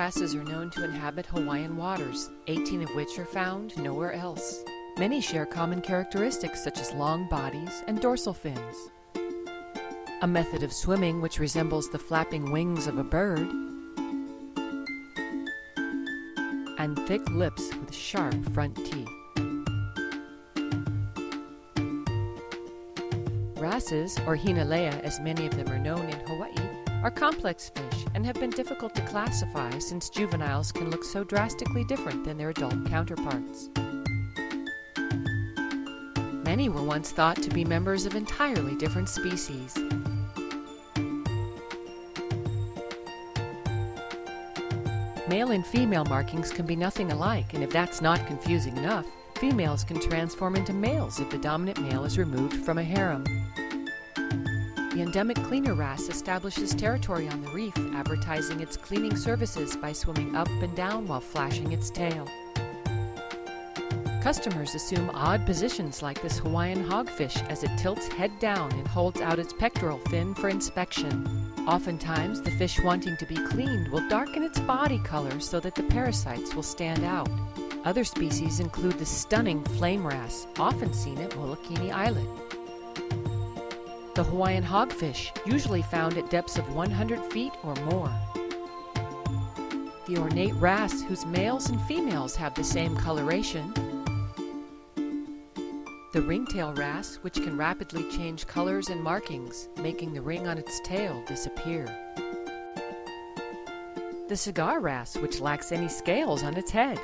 wrasses are known to inhabit Hawaiian waters, 18 of which are found nowhere else. Many share common characteristics such as long bodies and dorsal fins, a method of swimming which resembles the flapping wings of a bird, and thick lips with sharp front teeth. Wrasses, or Hinalea as many of them are known in Hawaii, are complex fish and have been difficult to classify since juveniles can look so drastically different than their adult counterparts. Many were once thought to be members of entirely different species. Male and female markings can be nothing alike, and if that's not confusing enough, females can transform into males if the dominant male is removed from a harem. The endemic cleaner wrasse establishes territory on the reef, advertising its cleaning services by swimming up and down while flashing its tail. Customers assume odd positions like this Hawaiian hogfish as it tilts head down and holds out its pectoral fin for inspection. Oftentimes, the fish wanting to be cleaned will darken its body color so that the parasites will stand out. Other species include the stunning flame wrasse, often seen at Molokini Island. The Hawaiian hogfish, usually found at depths of 100 feet or more. The ornate wrasse, whose males and females have the same coloration. The ringtail wrasse, which can rapidly change colors and markings, making the ring on its tail disappear. The cigar wrasse, which lacks any scales on its head.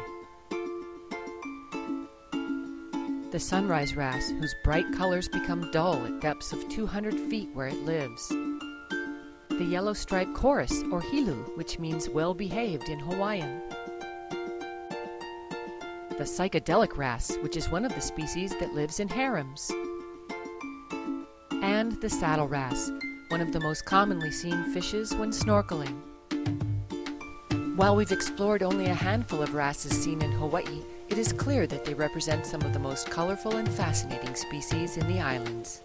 The sunrise wrasse, whose bright colors become dull at depths of 200 feet where it lives. The yellow-striped chorus, or hilu, which means well-behaved in Hawaiian. The psychedelic wrasse, which is one of the species that lives in harems, and the saddle wrasse, one of the most commonly seen fishes when snorkeling. While we've explored only a handful of wrasses seen in Hawaii, it is clear that they represent some of the most colorful and fascinating species in the islands.